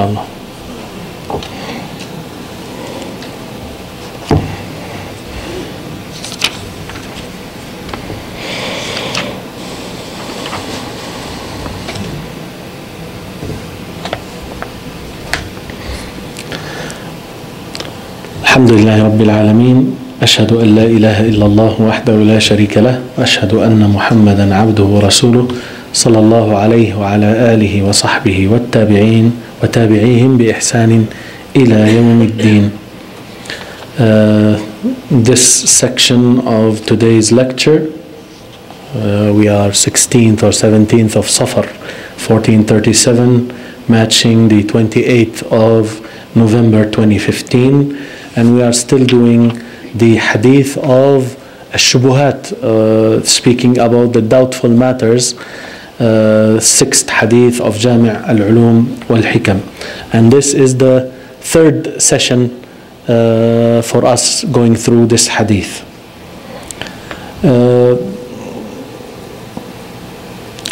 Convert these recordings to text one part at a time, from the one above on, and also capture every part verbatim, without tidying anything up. Allah. الحمد لله رب العالمين أشهد أن لا إله إلا الله وحده لا شريك له وأشهد أن محمدا عبده ورسوله صلى الله عليه وعلى آله وصحبه والتابعين وتابعيهم بإحسان إلى يوم الدين. Uh, this section of today's lecture, uh, we are sixteenth or seventeenth of Safar fourteen thirty-seven, matching the twenty-eighth of November twenty fifteen, and we are still doing the hadith of Ash-Shubuhat, uh, speaking about the doubtful matters, uh, sixth hadith of Jami' al-Ulum wal-Hikam. And this is the third session uh, for us going through this hadith. Uh,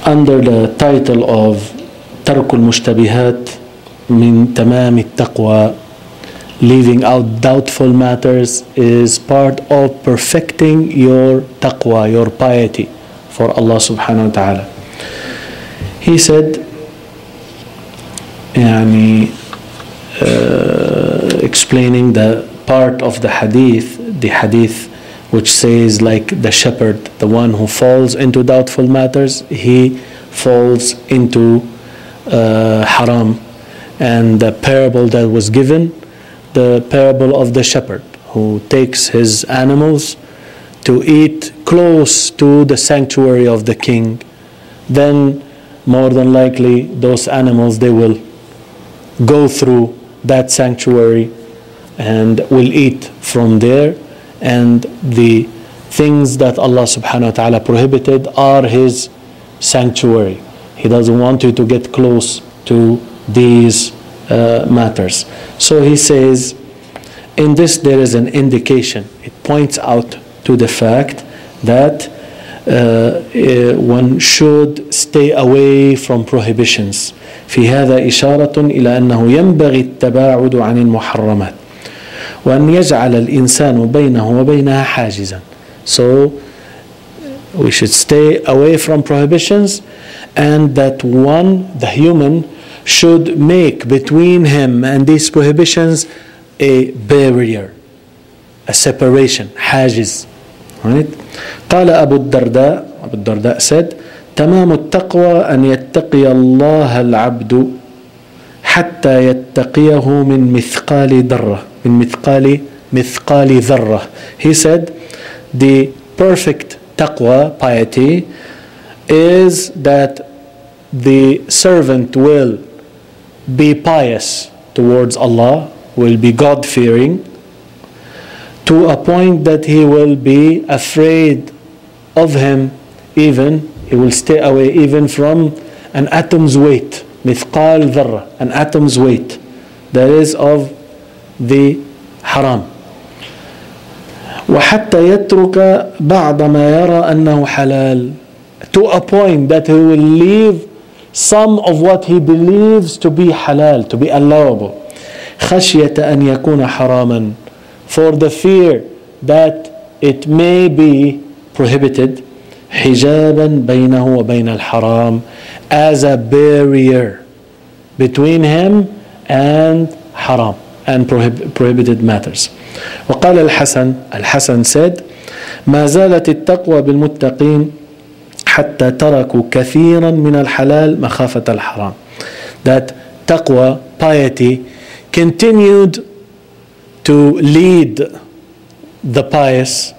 under the title of Tarku al-Mushtabihat Min Tamam al-Taqwa, leaving out doubtful matters is part of perfecting your taqwa, your piety for Allah subhanahu wa ta'ala. He said, yani, uh, explaining the part of the hadith, the hadith which says like the shepherd, the one who falls into doubtful matters, he falls into uh, haram. And the parable that was given, the parable of the shepherd who takes his animals to eat close to the sanctuary of the king, then more than likely those animals, they will go through that sanctuary and will eat from there, and the things that Allah subhanahu wa ta'ala prohibited are his sanctuary. He doesn't want you to get close to these Uh, matters. So he says, in this there is an indication. It points out to the fact that uh, uh, one should stay away from prohibitions. في هذا إشارة إلى أنه ينبغي التباعد عن المحرمات وأن يجعل الإنسان بينه وبينها حاجزا. So we should stay away from prohibitions, and that one, the human, should make between him and these prohibitions a barrier, a separation, حاجز, right? قال أبو الدرداء, Abu al-Dardaa said, تمام التقوى أن يتقي الله العبد حتى يتقيه من مثقال ذرة, من مثقال مثقال ذرة. He said, the perfect taqwa, piety, is that the servant will be pious towards Allah, will be God-fearing, to a point that he will be afraid of him, even he will stay away even from an atom's weight, mithqal dharra, an atom's weight, that is of the haram. وَحَتَّى يَتْرُكَ بَعْضَ مَا يَرَى أَنَّهُ حَلَالٌ, to a point that he will leave some of what he believes to be halal, to be allowable, خشية أن يكون حراما, for the fear that it may be prohibited, حجابا بينه وبين الحرام, as a barrier between him and haram and prohib prohibited matters. وقال الحسن, الحسن said, ما زالت التقوى بالمتقين حتى تركوا كثيرا من الحلال مخافة الحرام. That taqwa, piety, continued to lead the pious,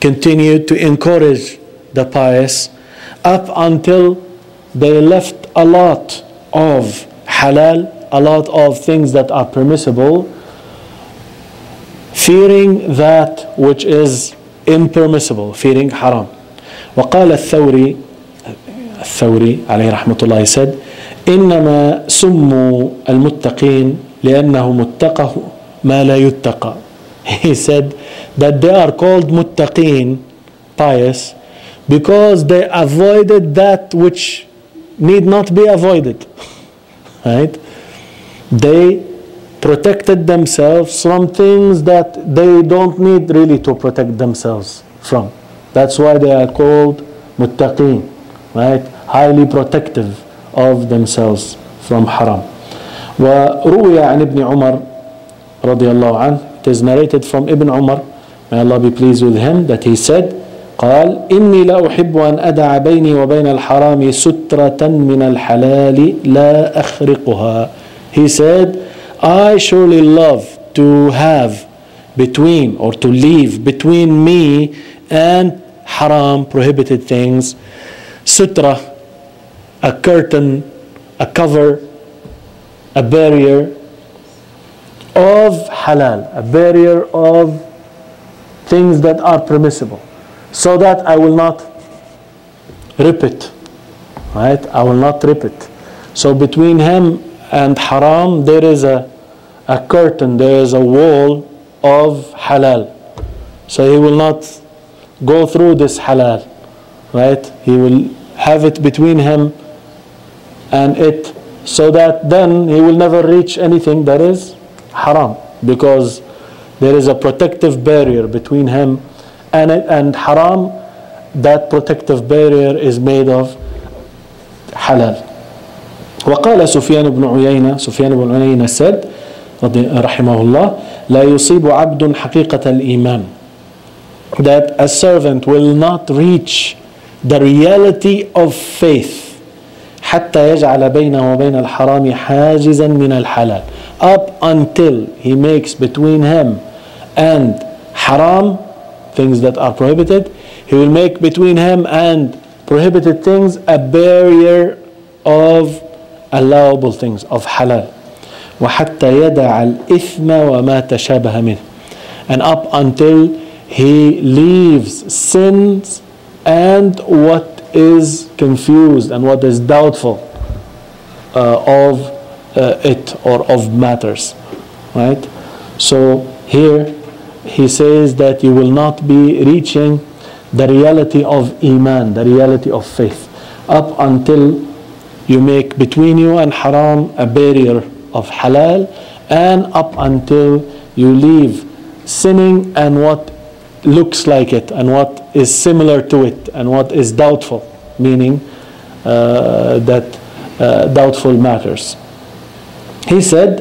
continued to encourage the pious, up until they left a lot of halal, a lot of things that are permissible, fearing that which is impermissible, fearing haram. وقال الثوري, الثوري عليه رحمة الله, said, إنما سموا المتقين لأنهم اتقوا ما لا يتقى. He said that they are called muttaqeen, pious, because they avoided that which need not be avoided. Right? they protected themselves from things that they don't need really to protect themselves from. That's why they are called muttaqin, right? Highly protective of themselves from haram. وَرُوِيَ عَنْ Ibn Umar رضي الله عنه, it is narrated from Ibn Umar, may Allah be pleased with him, that he said, قال إني لا أحب أن أدع بيني وبين الحرام سترة من الحلال لا أخرقها. He said, I surely love to have between, or to leave between me and haram, prohibited things, sutra, a curtain, a cover, a barrier of halal, a barrier of things that are permissible, so that I will not rip it, right? I will not rip it. So between him and haram there is a, a curtain, there is a wall of halal, so he will not go through this halal, right? He will have it between him and it, so that then he will never reach anything that is haram, because there is a protective barrier between him and, and haram. That protective barrier is made of halal. وقال سفيان بن عيينة, سفيان بن عيينة said رحمه الله, لا يصيب عبد حقيقة الإيمان, that a servant will not reach the reality of faith حتى يجعل بينه وبين الحرام حاجزا من الحلال, up until he makes between him and haram, things that are prohibited, he will make between him and prohibited things a barrier of allowable things, of halal. وحتى يدع الإثم وما تشابه منه, and up until he leaves sins and what is confused and what is doubtful uh, of uh, it, or of matters, right? So here he says that you will not be reaching the reality of iman, the reality of faith, up until you make between you and haram a barrier of halal, and up until you leave sinning and what looks like it, and what is similar to it, and what is doubtful, meaning uh, that uh, doubtful matters. He said,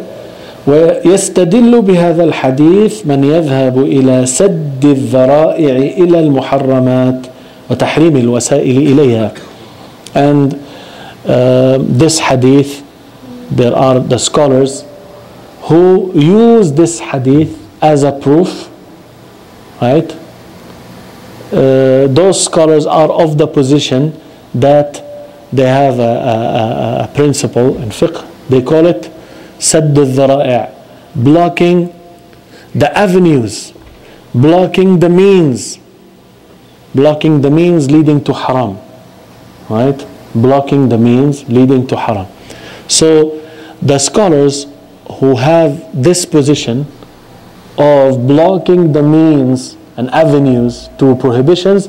ويستدل بهذا الحديث من يذهب إلى سد الذرائع إلى المحرمات وتحريم الوسائل إليها. And uh, this hadith, there are the scholars who use this hadith as a proof, right? Uh, those scholars are of the position that they have a, a, a principle in fiqh. They call it Sadd al-Dhara'i, blocking the avenues, blocking the means, blocking the means leading to haram, right? Blocking the means leading to haram. So the scholars who have this position of blocking the means and avenues to prohibitions,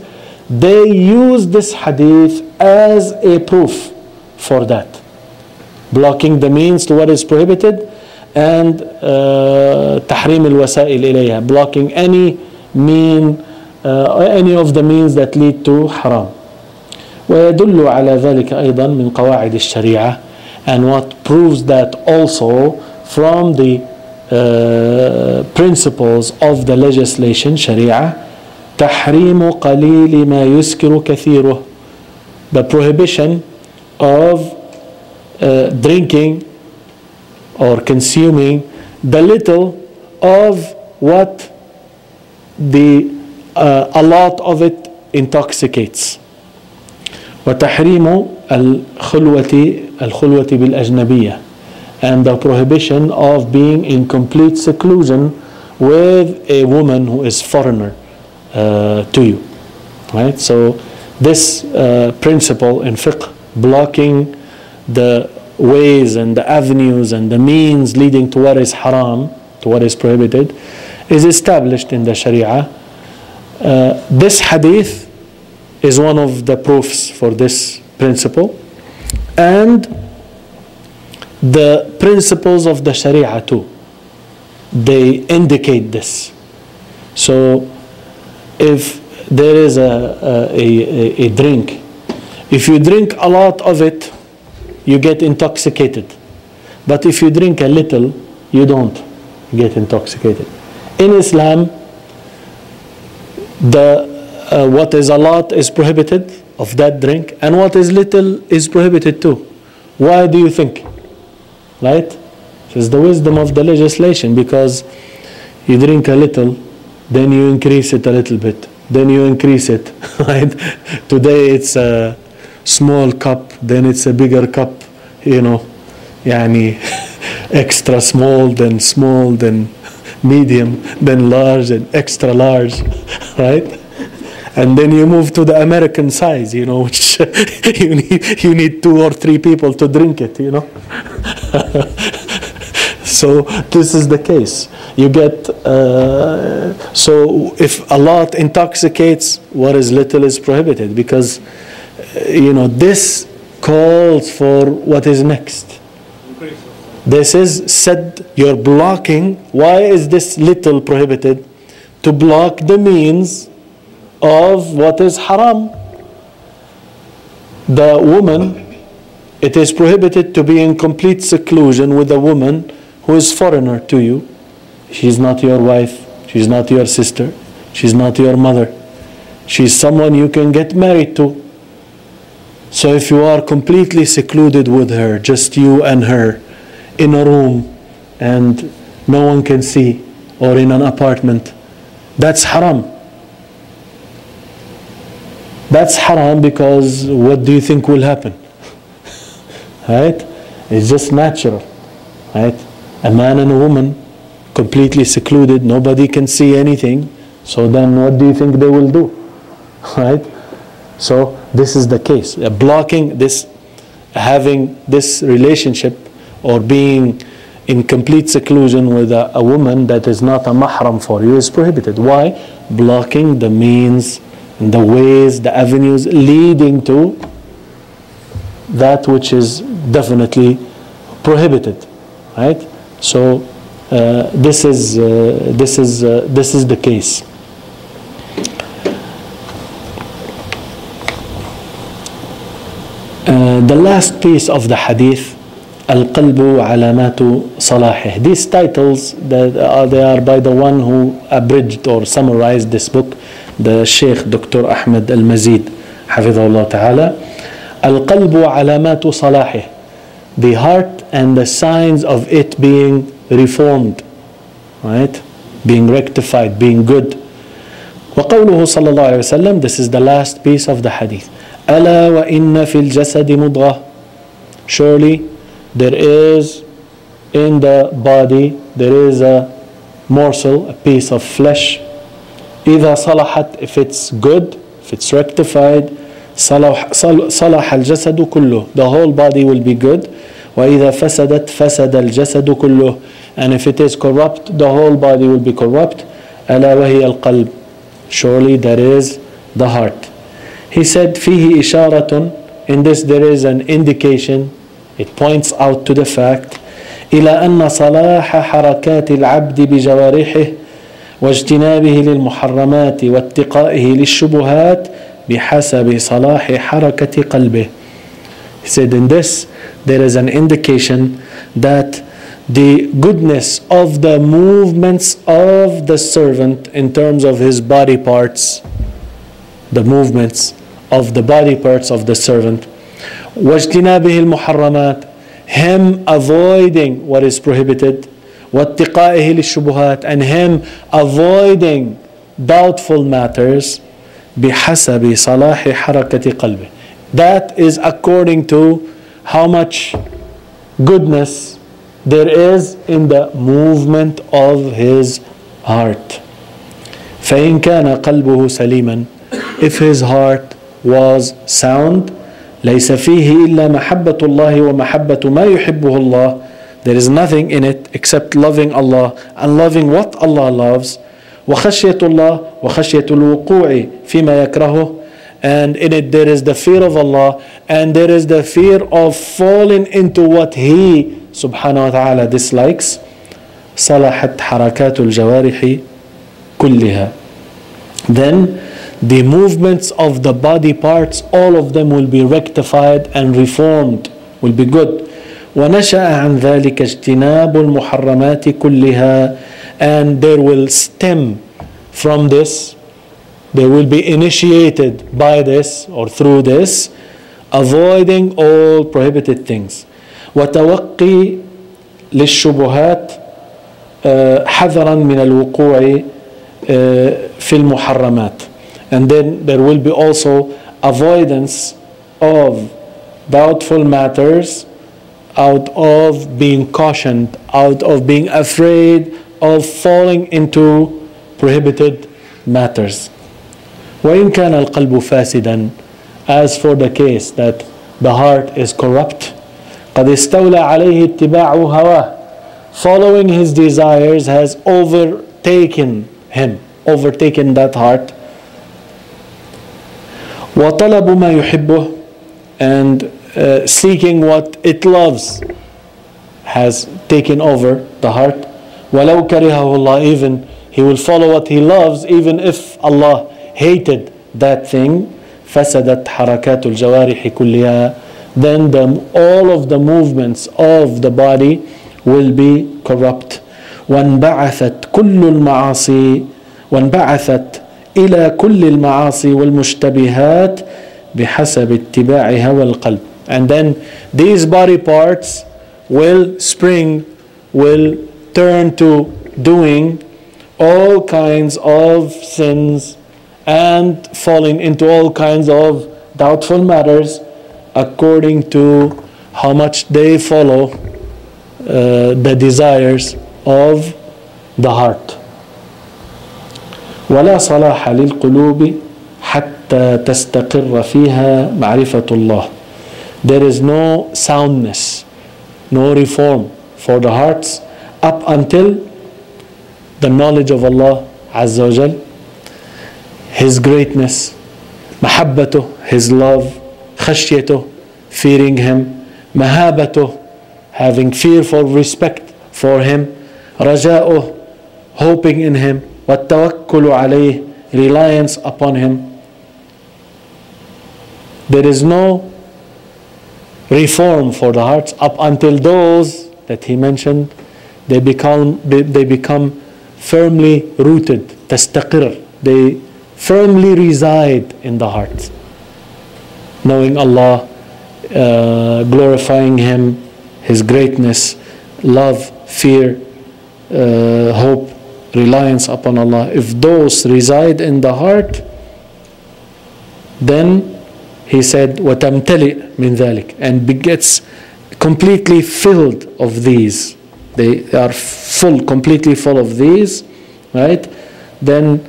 they use this hadith as a proof for that, blocking the means to what is prohibited, and tahrim al-wasa'il ilayha, blocking any mean, uh, any of the means that lead to haram. ويدل على ذلك أيضا من قواعد الشريعة, and what proves that also from the Uh, principles of the legislation, Sharia, تحريم قليل ما يسكر كثيره, the prohibition of uh, drinking or consuming the little of what the uh, a lot of it intoxicates. وتحريم الخلوة الخلوة بالأجنبية, and the prohibition of being in complete seclusion with a woman who is foreigner uh, to you, right? So this uh, principle in fiqh, blocking the ways and the avenues and the means leading to what is haram, to what is prohibited, is established in the Sharia. Uh, this hadith is one of the proofs for this principle, and the principles of the Sharia too, they indicate this. So if there is a, a, a, a drink, if you drink a lot of it, you get intoxicated. But if you drink a little, you don't get intoxicated. In Islam, the uh, what is a lot is prohibited of that drink, and what is little is prohibited too. Why do you think? Right? This is the wisdom of the legislation, because you drink a little, then you increase it a little bit, then you increase it, right? Today it's a small cup, then it's a bigger cup, you know, yani extra small, then small, then medium, then large, and extra large, right? And then you move to the American size, you know, which you need, you need two or three people to drink it, you know. So this is the case. You get, uh, so if a lot intoxicates, what is little is prohibited, because, you know, this calls for what is next. This is said, you're blocking. Why is this little prohibited? To block the means of what is haram. The woman, it is prohibited to be in complete seclusion with a woman who is foreigner to you. She's not your wife, she's not your sister, she's not your mother. She's someone you can get married to. So if you are completely secluded with her, just you and her, in a room and no one can see, or in an apartment, that's haram. That's haram, because what do you think will happen? Right? It's just natural, right? A man and a woman completely secluded, nobody can see anything, so then what do you think they will do? Right? So this is the case. A blocking this, having this relationship, or being in complete seclusion with a, a woman that is not a mahram for you is prohibited. Why? Blocking the means and the ways, the avenues leading to that which is definitely prohibited, right? So uh, this is uh, this is uh, this is the case. Uh, the last piece of the hadith. Al-Qalbu Alamatu Salahih. These titles, that are, they are by the one who abridged or summarized this book, the Sheikh Doctor Ahmed Al Mazid, Hafidhullah Ta'ala. Al-Qalbu Alamatu Salahih. The heart and the signs of it being reformed, right? Being rectified, being good. وقوله صلى الله عليه وسلم, this is the last piece of the hadith. ألا وإن في الجسد مضغة. Surely, there is in the body, there is a morsel, a piece of flesh. إذا صلحت, if it's good, if it's rectified, صلح, صلح الجسد كله, the whole body will be good. وإذا فسدت فسد الجسد كله, and if it is corrupt, the whole body will be corrupt. ألا وهي القلب, surely that is the heart. He said, فيه إشارة, in this there is an indication. It points out to the fact إلى أن صلاح حركات العبد بجوارحه واجتنابه للمحرمات واتقائه للشبهات بحسب صلاح حركة قلبه. He said, in this there is an indication that the goodness of the movements of the servant in terms of his body parts, the movements of the body parts of the servant, وَاجْتِنَابِهِ الْمُحَرَّمَاتِ, him avoiding what is prohibited, وَاتِّقَائِهِ لِلشُّبُهَاتِ, and him avoiding doubtful matters, بِحَسَبِ صَلَاحِ حَرَكَةِ قَلْبِهِ. That is according to how much goodness there is in the movement of his heart. فَإِنْ كَانَ قَلْبُهُ سَلِيمًا, if his heart was sound, ليس فيه إلا محبة الله ومحبة ما يحبه الله. There is nothing in it except loving Allah and loving what Allah loves. وخشية الله وخشية الوقوع فيما يكرهه, and in it there is the fear of Allah and there is the fear of falling into what He subhanahu wa ta'ala dislikes, salahat harakatul jawarihi kulliha. Then the movements of the body parts, all of them will be rectified and reformed, will be good. وَنَشَأَ عَنْ ذَلِكَ اجْتِنَابُ الْمُحَرَّمَاتِ كُلِّهَا. And there will stem from this, they will be initiated by this or through this, avoiding all prohibited things. وَتَوَقِّي لِلشُّبُهَاتِ حَذَرًا مِنَ الْوُقُوعِ فِي الْمُحَرَّمَاتِ. And then there will be also avoidance of doubtful matters, out of being cautioned, out of being afraid of falling into prohibited matters. وَإِنْ كَانَ الْقَلْبُ فَاسِدًا. As for the case that the heart is corrupt, قَدْ اسْتَوْلَى عَلَيْهِ اتِّبَاعُ هَوَاهُ. Following his desires has overtaken him, overtaken that heart. وَطَلَبُ مَا يُحِبُّهُ. And Uh, seeking what it loves has taken over the heart. وَلَوْ كَرِهَهُ اللَّهُ. Even he will follow what he loves, even if Allah hated that thing. فَسَدَتْ حَرَكَاتُ الْجَوَارِحِ كُلِّهَا. Then the, all of the movements of the body will be corrupt. وَانْبَعَثَتْ كُلُّ الْمَعَاصِي وَانْبَعَثَتْ إِلَى كُلِّ الْمَعَاصِي وَالْمُشْتَبِهَاتِ بِحَسَبِ اتِّبَاعِ هَوَى الْقَلْبِ. And then these body parts will spring, will turn to doing all kinds of sins and falling into all kinds of doubtful matters according to how much they follow uh, the desires of the heart. وَلَا صَلَاحَ لِلْقُلُوبِ حَتَّى تَسْتَقِرَّ فِيهَا مَعْرِفَةُ اللَّهِ. There is no soundness, no reform for the hearts up until the knowledge of Allah Azza wa Jal, His greatness, mahabbatuh, His love, khashyatuh, fearing Him, mahabatuh, having fear for respect for Him, raja'uh, hoping in Him, wa tawakkulu alayh, reliance upon Him. There is no reform for the hearts up until those that he mentioned, they become they become firmly rooted, tastaqir, they firmly reside in the heart, knowing Allah, uh, glorifying Him, His greatness, love, fear, uh, hope, reliance upon Allah. If those reside in the heart, then he said, وَتَمْتَلِئْ مِنْ ذَلِكَ, and gets completely filled of these. They are full, completely full of these, right? Then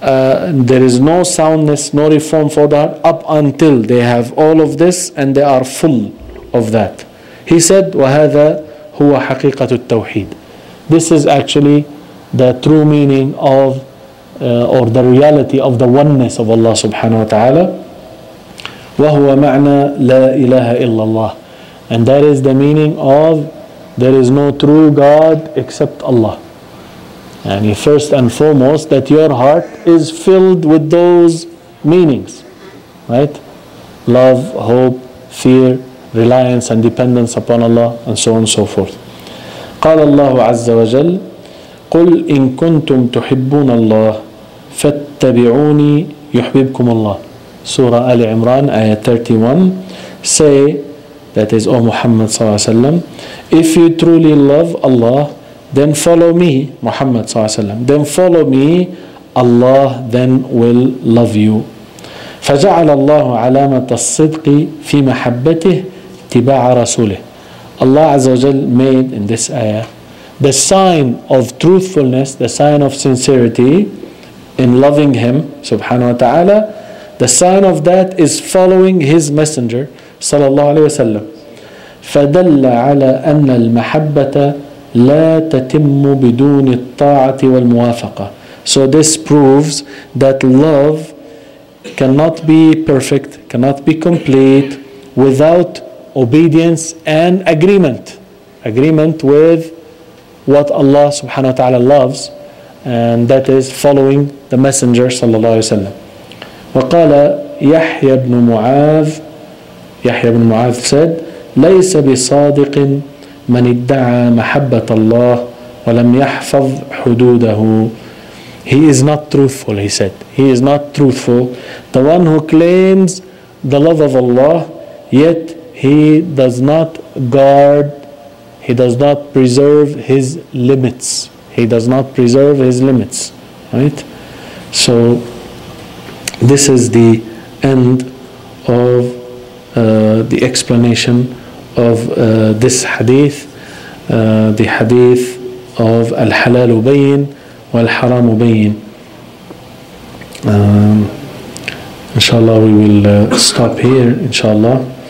uh, there is no soundness, no reform for that up until they have all of this and they are full of that. He said, وَهَذَا هُوَ حَقِيقَةُ التَّوْحِيدِ. This is actually the true meaning of, uh, or the reality of the oneness of Allah subhanahu wa ta'ala. وَهُوَ مَعْنَى لَا إِلَهَ إِلَّا اللَّهِ. And that is the meaning of there is no true God except Allah. And first and foremost, that your heart is filled with those meanings, right? Love, hope, fear, reliance and dependence upon Allah, and so on and so forth. قال الله عز وجل: قُلْ إِن كُنْتُمْ تُحِبُّونَ اللَّهِ فَاتَّبِعُونِي يُحْبِبْكُمُ اللَّهِ. Surah Al Imran, Ayah thirty-one, say, that is, O Muhammad sallallahu alaihi wasallam, if you truly love Allah, then follow me, Muhammad sallallahu alaihi wasallam. Then follow me, Allah then will love you. فَجَعَلَ اللَّهُ عَلَامَةَ الصِّدْقِ فِي مَحَبَّتِهِ تِبَاعَ رَسُولِهِ. Allah Azza wa Jal made in this ayah the sign of truthfulness, the sign of sincerity in loving Him subhanahu wa ta'ala. The sign of that is following His Messenger sallallahu alayhi wasallam. فَدَلَّ عَلَىٰ أَنَّ الْمَحَبَّةَ لَا تَتِمُّ بِدُونِ الطَّاعَةِ وَالْمُوَافَقَةِ. So this proves that love cannot be perfect, cannot be complete without obedience and agreement. agreement with what Allah subhanahu wa ta'ala loves, and that is following the Messenger sallallahu alayhi wa sallam. وَقَالَ يَحْيَى بْنُ مُعَاذ Yahya ibn Mu'adh said, لَيْسَ بِصَادِقٍ مَنِ ادَّعَى مَحَبَّةَ اللَّهِ وَلَمْ يَحْفَظْ حُدُودَهُ. He is not truthful, he said. He is not truthful. The one who claims the love of Allah, yet he does not guard, he does not preserve his limits. He does not preserve his limits. Right? So, this is the end of Uh, the explanation of uh, this hadith, uh, the hadith of al-halal bayin wal-haram bayin. Um, inshallah, we will uh, stop here, inshallah.